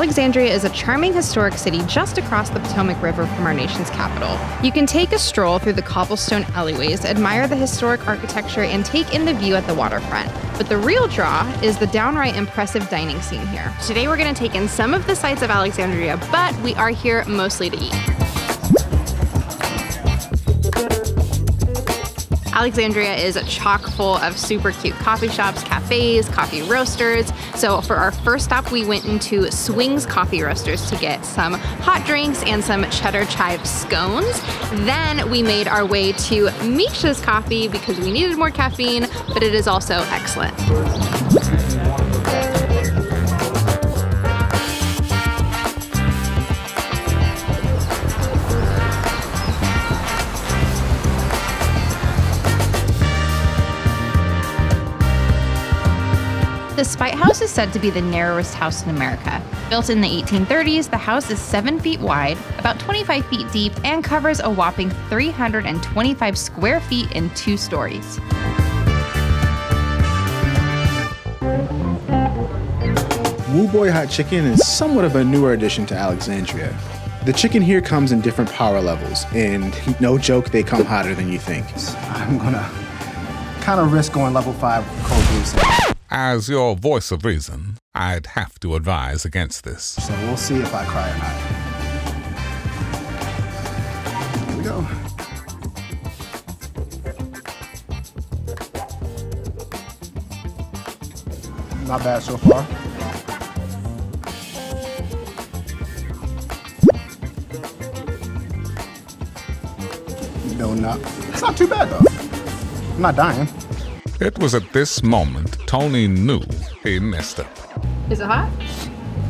Alexandria is a charming historic city just across the Potomac River from our nation's capital. You can take a stroll through the cobblestone alleyways, admire the historic architecture, and take in the view at the waterfront. But the real draw is the downright impressive dining scene here. Today we're going to take in some of the sights of Alexandria, but we are here mostly to eat. Alexandria is chock full of super cute coffee shops, cafes, coffee roasters. So for our first stop, we went into Swing's Coffee Roasters to get some hot drinks and some cheddar chive scones. Then we made our way to Misha's Coffee because we needed more caffeine, but it is also excellent. The Spite House is said to be the narrowest house in America. Built in the 1830s, the house is 7 feet wide, about 25 feet deep, and covers a whopping 325 square feet in 2 stories. Wooboi Hot Chicken is somewhat of a newer addition to Alexandria. The chicken here comes in different power levels, and no joke, they come hotter than you think. I'm gonna kind of risk going level 5 cold brew. As your voice of reason, I'd have to advise against this. So we'll see if I cry or not. Here we go. Not bad so far. No, not. It's not too bad though. I'm not dying. It was at this moment Tony knew he messed up. Is it hot?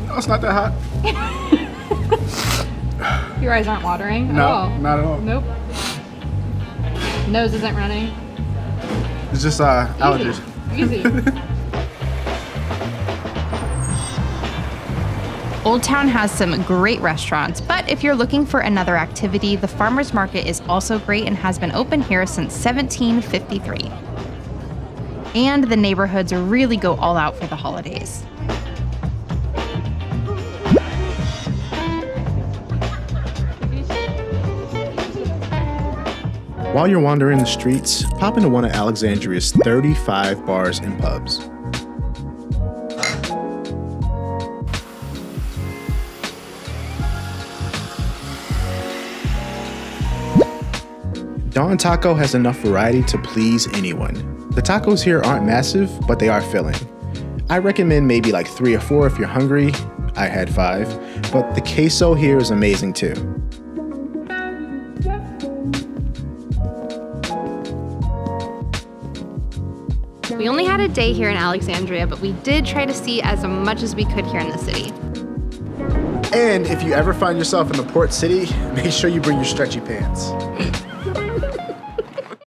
No, it's not that hot. Your eyes aren't watering? No, not at all. Nope. Nose isn't running. It's just allergies. Easy. Old Town has some great restaurants, but if you're looking for another activity, the farmers market is also great and has been open here since 1753. And the neighborhoods really go all out for the holidays. While you're wandering the streets, pop into one of Alexandria's 35 bars and pubs. Don Taco has enough variety to please anyone. The tacos here aren't massive, but they are filling. I recommend maybe like 3 or 4 if you're hungry. I had 5, but the queso here is amazing too. We only had a day here in Alexandria, but we did try to see as much as we could here in the city. And if you ever find yourself in the port city, make sure you bring your stretchy pants.